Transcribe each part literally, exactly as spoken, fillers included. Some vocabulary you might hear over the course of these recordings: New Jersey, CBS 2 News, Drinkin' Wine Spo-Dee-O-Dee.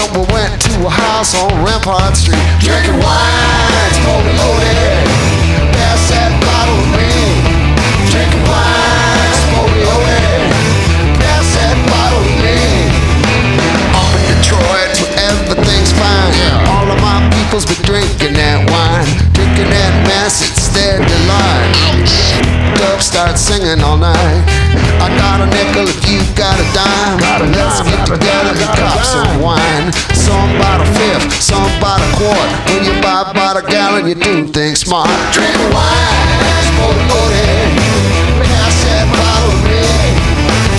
so we went to a house on Rampart Street. Drinking wine, Spo-Dee-O-Dee, pass that bottle to me. Drinking wine, Spo-Dee-O-Dee, pass that bottle to me. Up in Detroit where everything's fine, yeah. All of my people's been drinking that wine. Drinking that mass, it's their delight. Dub starts singing all night. I got a nickel if you got a dime, got a let's dime, get together and cop some wine. Some by the fifth, some by the quart. When you buy by the gallon, you do things smart. Drink wine, Spo-Dee-O-Dee, pass that bottle to me.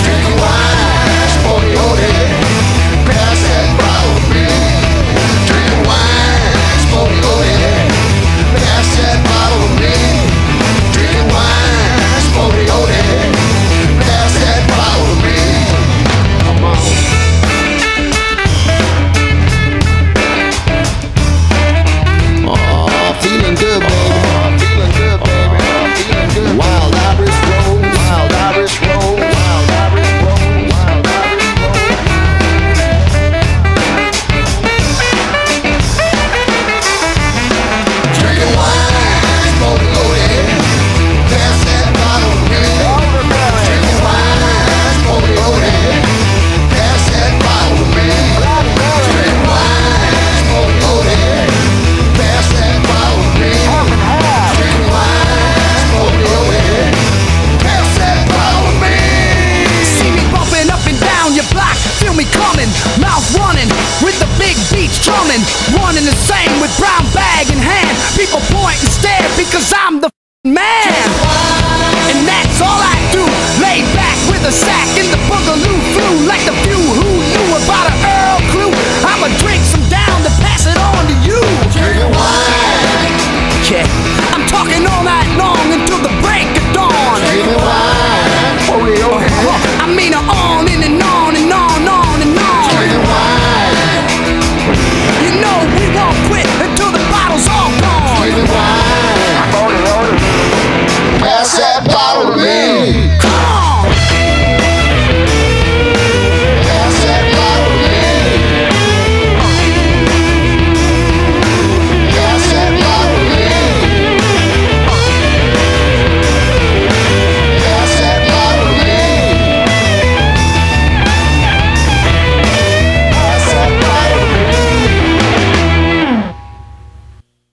Drink wine, Spo-Dee-O-Dee, pass that bottle to me. Drink wine, Spo-Dee-O-Dee, pass that bottle to me. Drink wine, Spo-Dee-O-Dee, pass that bottle to me. Come on. Mouth running with the big beats drumming, one and the same with brown bag in hand. People point and stare because I'm the man.